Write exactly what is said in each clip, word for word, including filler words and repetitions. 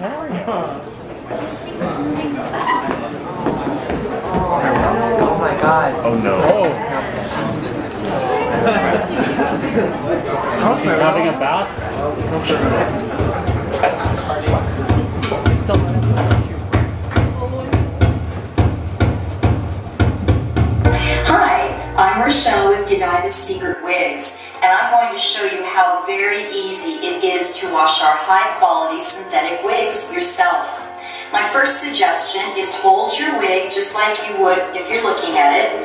How are you? Oh my god. Oh no. Oh. She's having a bath? Hi, I'm Rochelle with Godiva's Secret Wigs. And I'm going to show you how very easy it is to wash our high-quality synthetic wigs yourself. My first suggestion is hold your wig just like you would if you're looking at it.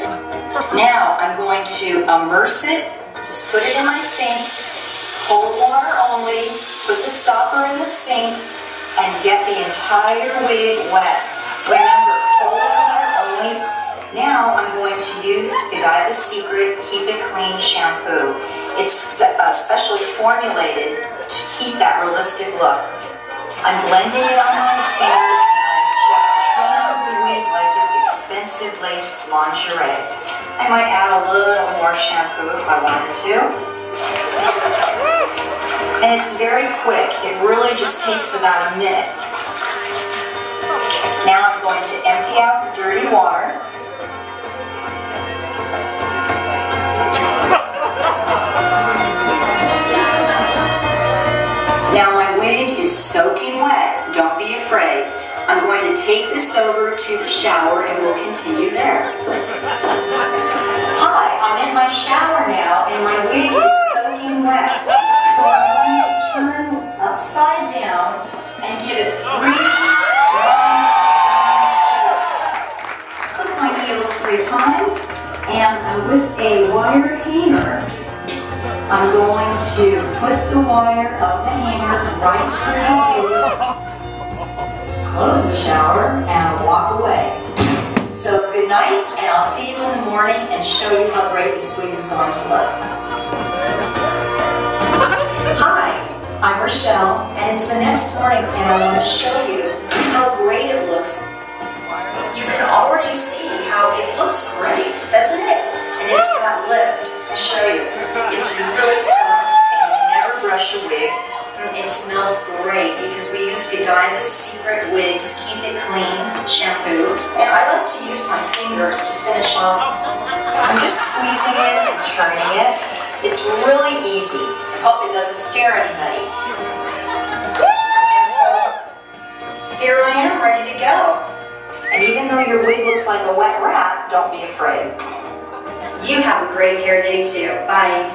Now I'm going to immerse it, just put it in my sink, cold water only, put the stopper in the sink, and get the entire wig wet. Remember, cold water only. Now I'm going to use Godiva's Secret Keep It Clean shampoo. It's uh, specially formulated to keep that realistic look. I'm blending it on my fingers and I'm just trimming the wig like it's expensive lace lingerie. I might add a little more shampoo if I wanted to. And it's very quick. It really just takes about a minute. Now I'm going to empty out the dirty water. Soaking wet, don't be afraid. I'm going to take this over to the shower and we'll continue there. Hi, I'm in my shower now and my wig is soaking wet. So I'm going to turn upside down and give it three long shakes. Click my heels three times and with a wire hanger, I'm going to put the wire of the hanger right through the wig, close the shower, and walk away. So good night, and I'll see you in the morning and show you how great this wig is going to look. Hi, I'm Rochelle, and it's the next morning, and I want to show you how great it looks. You can already see how it looks great, doesn't it? And it's got lift. Show you. It's really soft and you never brush a wig. It smells great because we use Godiva's Secret Wigs Keep It Clean shampoo. And I like to use my fingers to finish off. I'm just squeezing it and turning it. It's really easy. I hope it doesn't scare anybody. And so here I am ready to go. And even though your wig looks like a wet wrap, don't be afraid. You have a great hair day too. Bye.